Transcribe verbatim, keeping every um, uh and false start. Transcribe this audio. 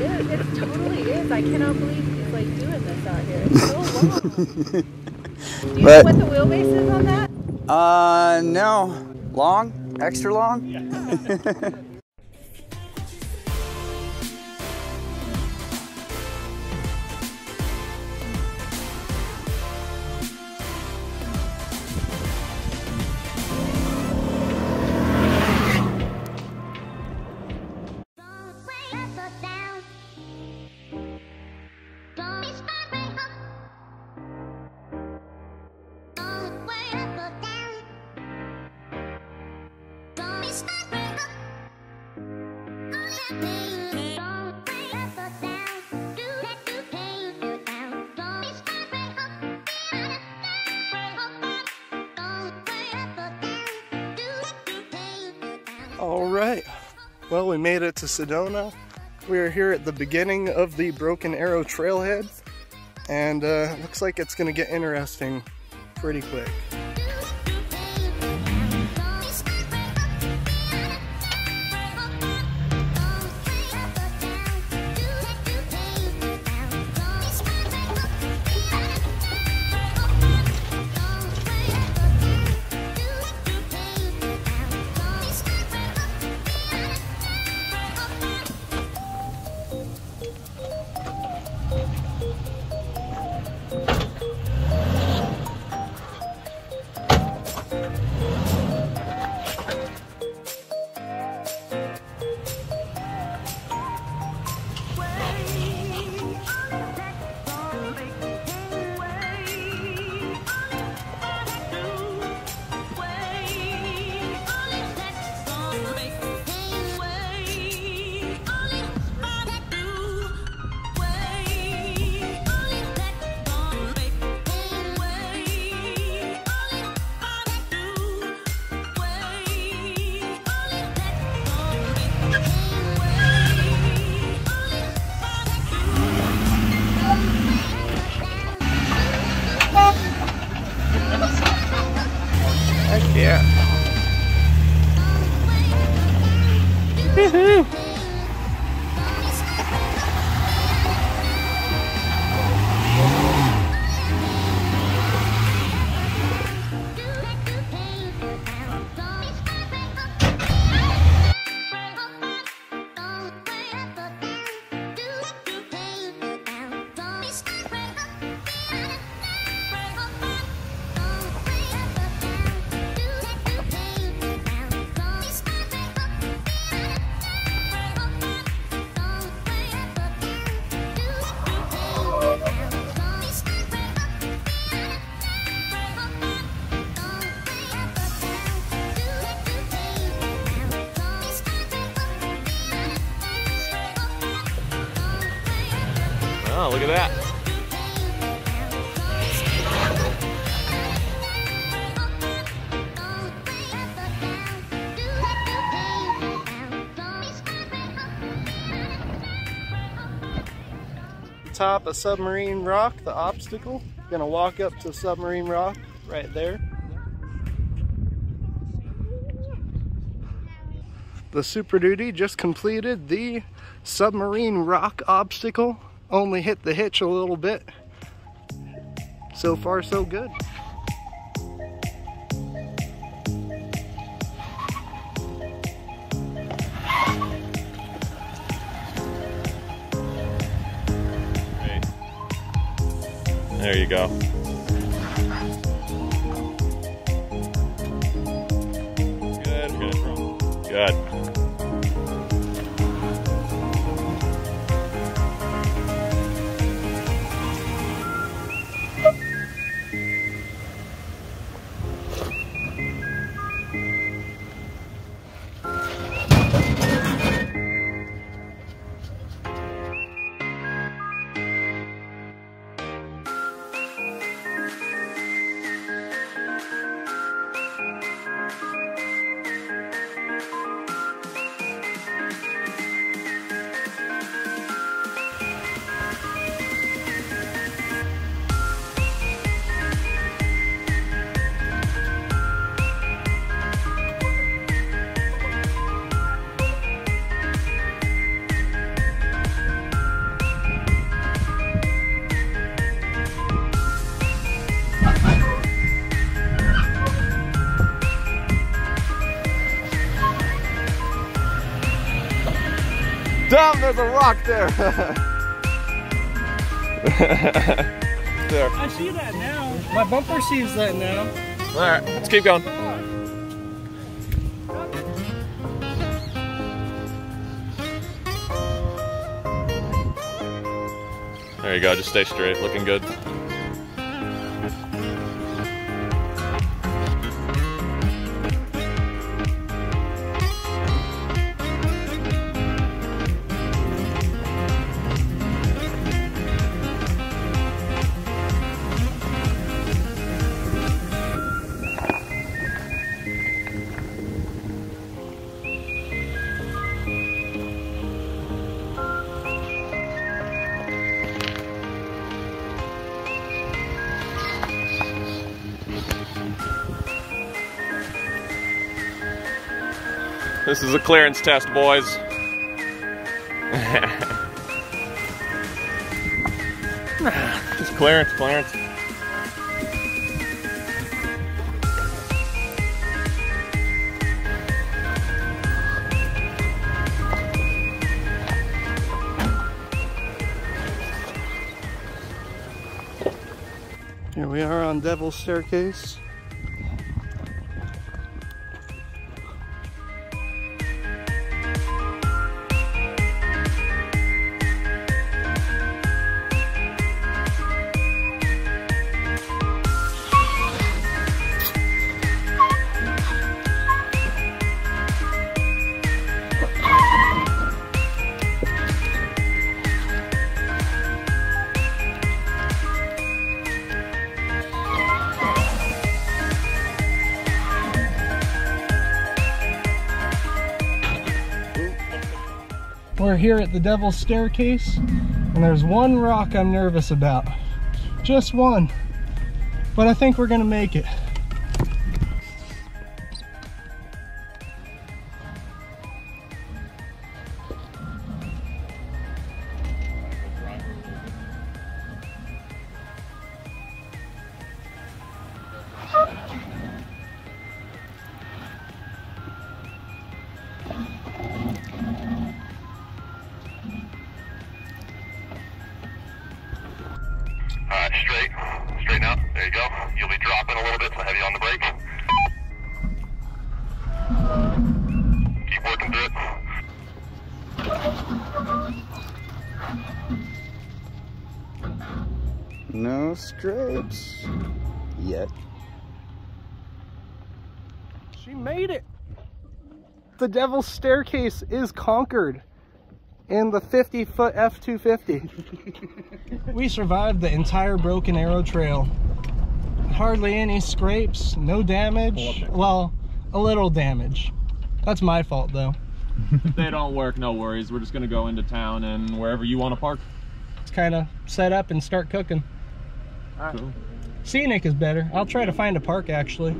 is. It totally is. I cannot believe he's like doing this out here. It's so long. Do you but, know what the wheelbase is on that? Uh, no. Long? Extra long? Yeah. Alright, well, we made it to Sedona. We are here at the beginning of the Broken Arrow Trailhead, and uh, looks like it's gonna get interesting pretty quick. Yeah. Woohoo! Oh, look at that. Top of submarine rock, the obstacle. Gonna walk up to submarine rock right there. The Super Duty just completed the submarine rock obstacle. Only hit the hitch a little bit. So far, so good. Hey. There you go. Good, good, good. Damn, there's a rock there. There. I see that now. My bumper sees that now. All right, let's keep going. There you go, just stay straight, looking good. This is a clearance test, boys. Just clearance, clearance. Here we are on Devil's Staircase. We're here at the Devil's Staircase, and there's one rock I'm nervous about. Just one. But I think we're gonna make it. No stripes yet. She made it. The Devil's Staircase is conquered in the fifty foot F two fifty. We survived the entire Broken Arrow Trail. Hardly any scrapes, no damage. Well, a little damage. That's my fault though. If they don't work, no worries. We're just gonna go into town and wherever you want to park. It's kind of set up and start cooking. All right. Cool. Scenic is better. I'll try to find a park actually.